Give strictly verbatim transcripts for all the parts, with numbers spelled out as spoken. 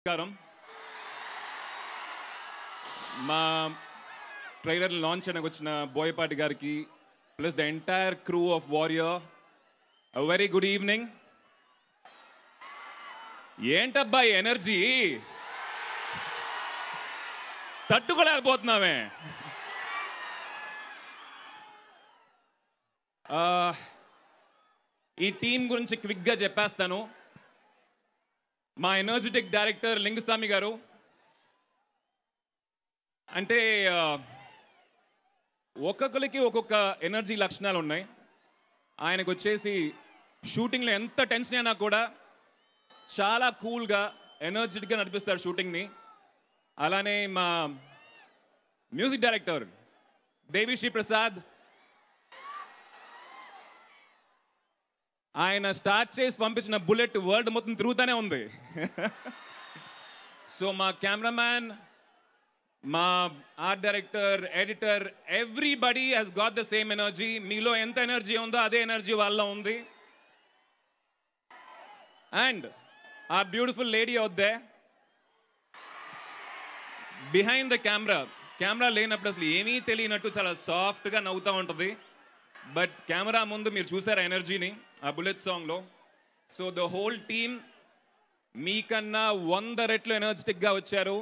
నమస్కారం మా trailer launch అనకు వచ్చిన బోయపాటి గారికి plus the entire crew of Warrior a very good evening. ఏంటబ్బా ఎనర్జీ తట్టుకోలేకపోతున్నామే. ఈ టీం గురించి క్విక్గా చెప్పేస్తాను. మా ఎనర్జెటిక్ డైరెక్టర్ లింగుస్వామి గారు అంటే ఒక్కొక్కరికి ఒక్కొక్క ఎనర్జీ లక్షణాలు ఉన్నాయి. ఆయనకు వచ్చేసి షూటింగ్లో ఎంత టెన్షన్ అయినా కూడా చాలా కూల్గా ఎనర్జెటిక్గా నడిపిస్తారు షూటింగ్ని. అలానే మా మ్యూజిక్ డైరెక్టర్ దేవి శ్రీ ప్రసాద్, ఆయన స్టార్ట్ చేసి పంపించిన బుల్లెట్ వరల్డ్ మొత్తం తిరుగుతూనే ఉంది. సో మా కెమెరామ్యాన్, మా art director, editor, everybody has got the same energy. మీలో ఎంత ఎనర్జీ ఉందో అదే ఎనర్జీ వాళ్ళ ఉంది. And our beautiful lady out there behind the camera. Camera లేనప్పుడు అసలు ఏమీ తెలియనట్టు చాలా సాఫ్ట్గా నవ్వుతూ ఉంటుంది. బట్ కెమెరా ముందు మీరు చూసారు ఎనర్జీని ఆ బుల్లెట్ సాంగ్లో. సో ద హోల్ టీమ్ మీకన్నా వంద రెట్లు ఎనర్జెటిక్గా వచ్చారు.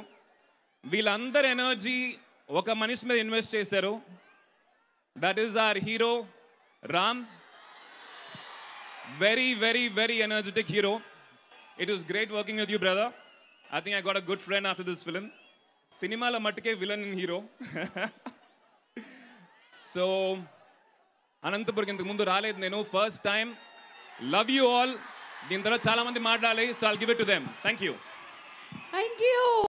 వీళ్ళందరి ఎనర్జీ ఒక మనిషి మీద ఇన్వెస్ట్ చేశారు. That is our hero Ram. Very very very energetic hero. It is great working with you brother. I think I got a good friend after this film. సినిమాలో మట్టుకే విలన్ ఇన్ హీరో. సో అనంతపురికి ఇంతకు ముందు రాలేదు నేను, first time. Love you all. దీని తర్వాత చాలా మంది మాట్లాడాలి, so I'll give it to them. Thank you.